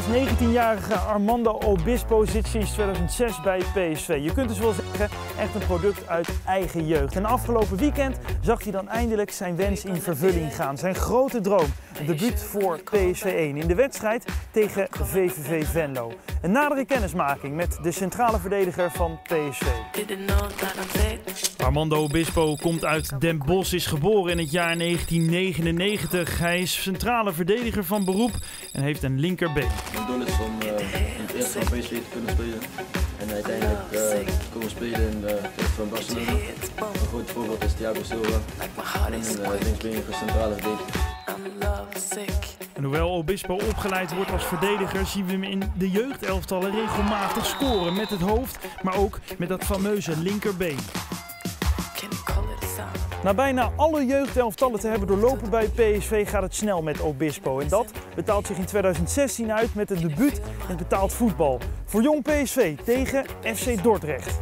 Als 19-jarige Armando Obispo zit sinds 2006 bij PSV. Je kunt dus wel zeggen, echt een product uit eigen jeugd. En afgelopen weekend zag hij dan eindelijk zijn wens in vervulling gaan. Zijn grote droom, een debuut voor PSV 1 in de wedstrijd tegen VVV Venlo. Een nadere kennismaking met de centrale verdediger van PSV. Armando Obispo komt uit Den Bosch, is geboren in het jaar 1999. Hij is centrale verdediger van beroep en heeft een linkerbeen. Mijn doel is om in het eerste van PSV te kunnen spelen en uiteindelijk komen spelen in van Barcelona. Een goed voorbeeld is Thiago Silva, een linksbenige centrale verdediger. En hoewel Obispo opgeleid wordt als verdediger, zien we hem in de jeugdelftallen regelmatig scoren. Met het hoofd, maar ook met dat fameuze linkerbeen. Na bijna alle jeugdelftallen te hebben doorlopen bij PSV gaat het snel met Obispo. En dat betaalt zich in 2016 uit met een debuut in het betaald voetbal. Voor Jong PSV tegen FC Dordrecht.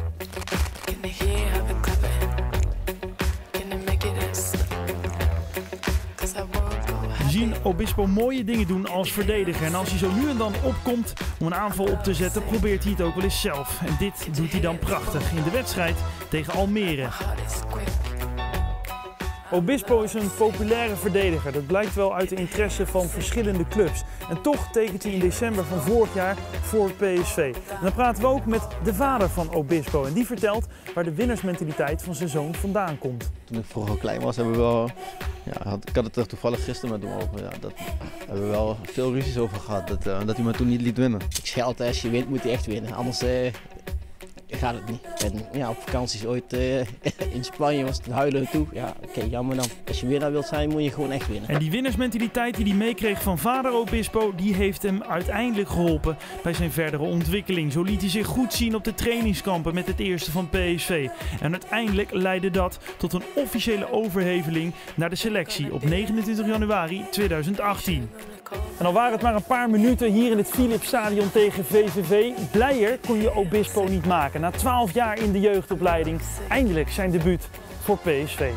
We zien Obispo mooie dingen doen als verdediger. En als hij zo nu en dan opkomt om een aanval op te zetten, probeert hij het ook wel eens zelf. En dit doet hij dan prachtig in de wedstrijd tegen Almere. Obispo is een populaire verdediger. Dat blijkt wel uit de interesse van verschillende clubs. En toch tekent hij in december van vorig jaar voor PSV. En dan praten we ook met de vader van Obispo. En die vertelt waar de winnersmentaliteit van zijn zoon vandaan komt. Toen ik vroeger klein was, hebben we wel... Ja, ik had het er toevallig gisteren met hem over. Ja, daar hebben we wel veel ruzies over gehad. Dat hij me toen niet liet winnen. Ik zei altijd, als je wint moet je echt winnen. Anders... gaat het niet. En ja, op vakanties ooit in Spanje was het een huilen toe. Ja, oké, jammer dan. Als je winnaar wilt zijn, moet je gewoon echt winnen. En die winnersmentaliteit die hij meekreeg van vader Obispo, die heeft hem uiteindelijk geholpen bij zijn verdere ontwikkeling. Zo liet hij zich goed zien op de trainingskampen met het eerste van PSV. En uiteindelijk leidde dat tot een officiële overheveling naar de selectie op 29 januari 2018. En al waren het maar een paar minuten hier in het Philips Stadion tegen VVV, blijer kon je Obispo niet maken. Na 12 jaar in de jeugdopleiding, eindelijk zijn debuut voor PSV.